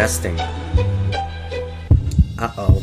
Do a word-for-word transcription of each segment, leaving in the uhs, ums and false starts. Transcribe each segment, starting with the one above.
testing. Uh-oh.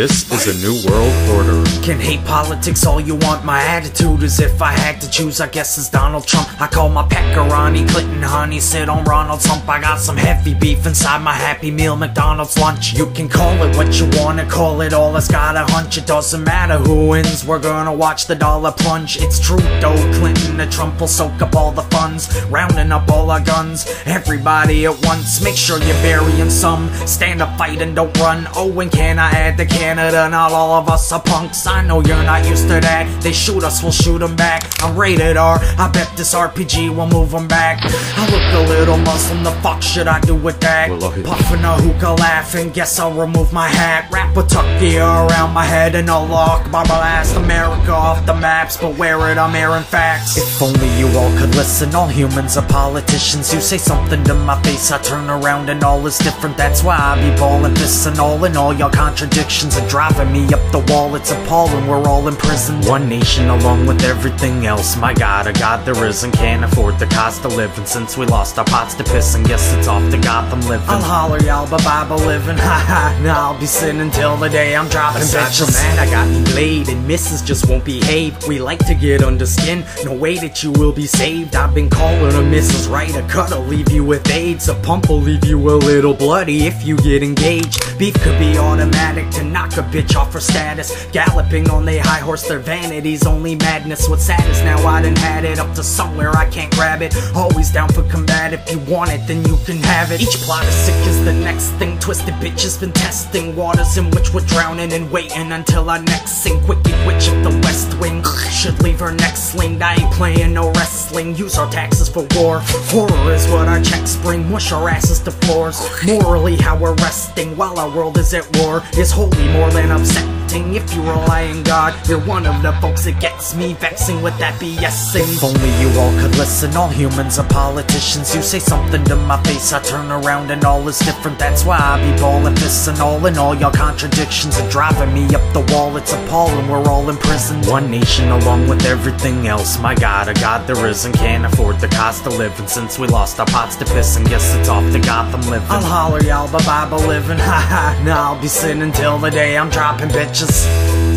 This is a new world order. Can hate politics all you want, my attitude is if I had to choose, I guess it's Donald Trump. I call my pecoroni Clinton honey, sit on Ronald's hump. I got some heavy beef inside my Happy Meal, McDonald's lunch. You can call it what you wanna call it, all us got a hunch. It doesn't matter who wins, we're gonna watch the dollar plunge. It's true though, Clinton or Trump will soak up all the funds, rounding up all our guns, everybody at once. Make sure you're burying some, stand up, fight and don't run. Oh, and can I add the can Canada, not all of us are punks. I know you're not used to that. They shoot us, we'll shoot them back. I'm rated R, I bet this R P G will move them back. I look a little Muslim, the fuck should I do with that? Puffin' a hookah laughing, guess I'll remove my hat. Wrap a tucky around my head and I'll lock my blast America off the maps, but where it I'm airing facts. If only you all could listen, all humans are politicians. You say something to my face, I turn around and all is different. That's why I be ballin' this and all in all your contradictions are driving me up the wall, it's appalling, we're all in prison. One nation along with everything else, my god, a god there isn't. Can't afford the cost of living, since we lost our pots to piss, and guess it's off to Gotham living. I'll holler y'all, but Bible living, haha. Now I'll be sinning till the day I'm dropping bitches. Man, I got me laid, and missus just won't behave. We like to get under skin, no way that you will be saved. I've been calling a missus right, a cut'll leave you with AIDS, a pump'll leave you a little bloody if you get engaged. Beef could be automatic to not a bitch off her status, galloping on their high horse, their vanity's only madness. What's sad is now I done had it, up to somewhere I can't grab it. Always down for combat, if you want it then you can have it. Each plot is sick as the next thing, twisted bitch has been testing waters in which we're drowning and waiting until our next sink. Wicked witch of the West Wing should leave her neck slinged. I ain't playing no wrestling, use our taxes for war. Horror is what our checks bring, mush our asses to floors. Morally how we're resting while our world is at war is holy more than upsetting. If you rely on God, you're one of the folks that gets me vexing with that BSing. If only you all could listen, all humans are politicians. You say something to my face, I turn around and all is different. That's why I be ballin' this and all in all your contradictions are driving me up the wall, it's appalling, we're all in prison. One nation along with everything else, my god, a god there isn't. Can't afford the cost of living, since we lost our pots to piss, and guess it's off to Gotham living. I'll holler y'all, but Bible living, haha. Now I'll be sinning till the day I'm dropping bitches.